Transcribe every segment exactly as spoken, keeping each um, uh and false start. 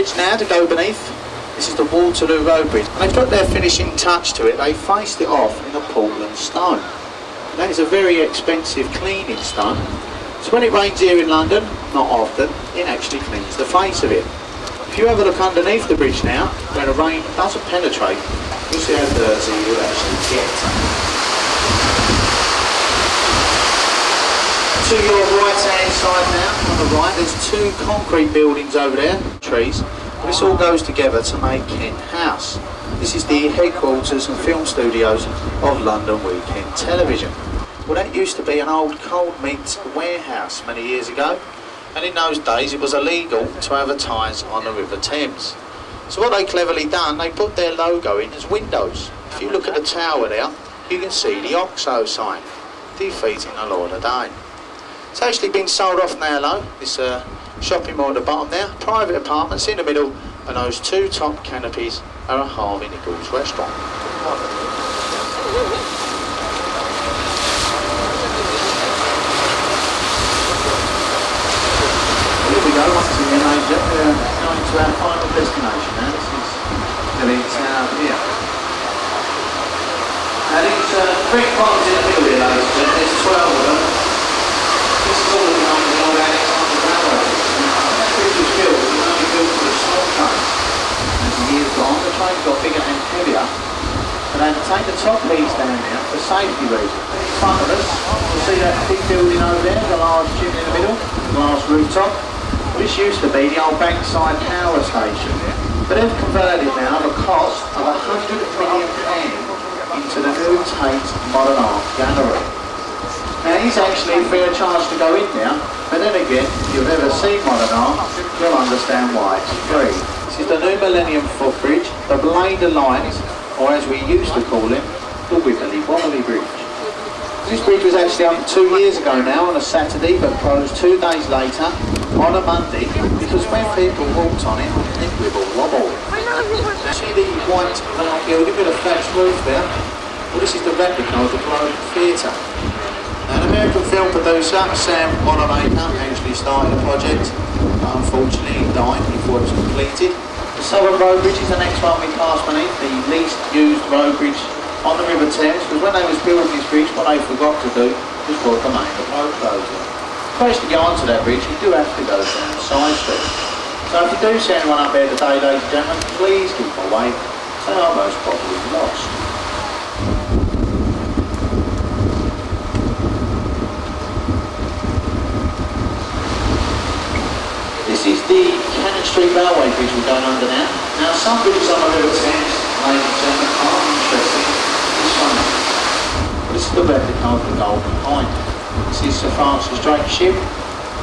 bridge now to go beneath. This is the Waterloo Road Bridge. And they've put their finishing touch to it. They faced it off in a Portland stone. And that is a very expensive cleaning stone. So when it rains here in London, not often, it actually cleans the face of it. If you have a look underneath the bridge now, where the rain doesn't penetrate, you'll see how dirty you actually get. To your right hand side now, on the right, there's two concrete buildings over there, trees, and this all goes together to make Kent House. This is the headquarters and film studios of London Weekend Television. Well, that used to be an old cold meat warehouse many years ago, and in those days it was illegal to advertise on the River Thames. So what they cleverly done, they put their logo in as windows. If you look at the tower there, you can see the OXO sign, defeating the Lord of Day. It's actually been sold off now, though. This uh, shopping mall at the bottom there, private apartments in the middle, and those two top canopies are a Harvey Nichols restaurant. Here we go, once again, Major. We're going to our final destination now. This is the town here. And it's uh, three farms in the middle here, ladies and gentlemen. There's twelve of them. This is all the time the old Alexander Railroad. That bridge was built, it was only built for a small train. As the years gone, the train got bigger and heavier, and they had to take the top piece down there for safety reasons. In front of us, you'll see that big building over there, the large gym in the middle, the large rooftop. This used to be the old Bankside Power Station, but they've converted now at a cost of one hundred million pounds into the new Tate Modern Art Gallery. Now he's actually free of charge to go in now, but then again, if you've ever seen modern art, you'll understand why it's free. This is the new Millennium Footbridge, the Blade of Lights, or as we used to call it, the Wibbly Wobbly Bridge. This bridge was actually up two years ago now on a Saturday, but closed two days later on a Monday, because when people walked on it, they wibble wobble. See the white black building with a thatched roof there? Well, this is the replica of the Globe Theatre. An American film producer, Sam Wanamaker, actually started the project, but unfortunately he died before it was completed. The Southern Road Bridge is the next one we pass beneath, the least used road bridge on the River Thames, because when they was building this bridge, what they forgot to do was put the main road closure. Of course, to get onto that bridge, you do have to go down the side street. So if you do see anyone up there today, ladies and gentlemen, please give them a wave. They are most probably lost. This is the Cannon Street Railway Bridge we're going under now. Now some bridges on the River Sands, ladies and gentlemen, are interesting. This one, this is the replica of the Golden Hinde. This is Sir Francis Drake's ship.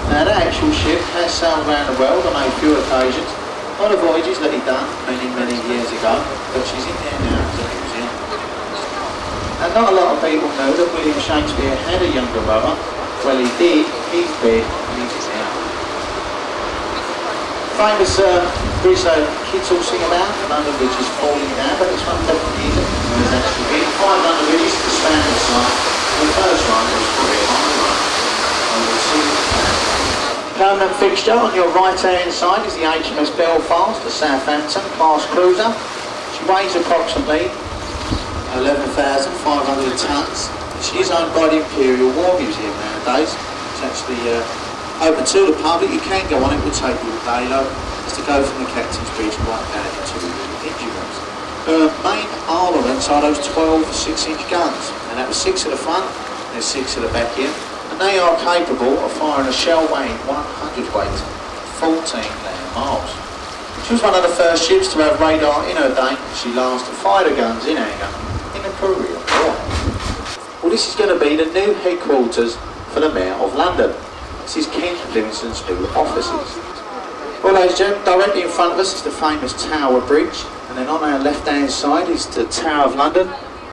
Now that actual ship has sailed around the world on a few occasions, on the voyages that he done many, many years ago, but she's in there now as a museum. And not a lot of people know that William Shakespeare had a younger brother. Well, he did, he's dead, and he's now. Famous uh, bridge that kids all sing about, the London Bridge is falling down, but this one definitely isn't. There's actually been five London Bridges to span this side. The first one was Korean War. And we'll see the plan. Permanent fixture on your right hand side is the H M S Belfast, the Southampton class cruiser. She weighs approximately eleven thousand five hundred tonnes. She is owned by the Imperial War Museum nowadays. It's actually uh, open to the public. You can go on it, it will take you all day though. It's to go from the Captain's Bridge right down into the engine rooms. Her main armaments are those twelve six inch guns, and that was six at the front and six at the back end, and they are capable of firing a shell weighing one hundredweight, fourteen thousand miles. She was one of the first ships to have radar in her day. She last to fire the guns in anger in the Korean War. Well, this is going to be the new headquarters for the Mayor of London. This is Kent Livingstone's new offices. Well, ladies and gentlemen, directly in front of us is the famous Tower Bridge, and then on our left-hand side is the Tower of London,